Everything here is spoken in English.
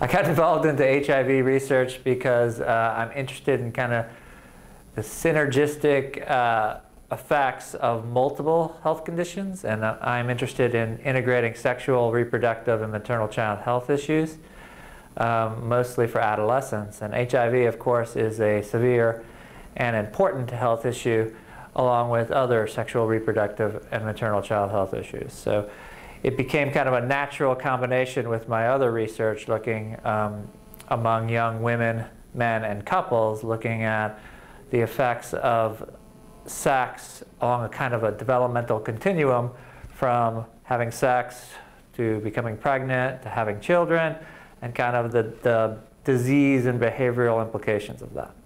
I got involved into HIV research because I'm interested in kind of the synergistic effects of multiple health conditions, and I'm interested in integrating sexual, reproductive, and maternal child health issues, mostly for adolescents. And HIV, of course, is a severe and important health issue, along with other sexual, reproductive, and maternal child health issues. So it became kind of a natural combination with my other research, looking among young women, men, and couples, looking at the effects of sex along a kind of a developmental continuum from having sex to becoming pregnant to having children, and kind of the disease and behavioral implications of that.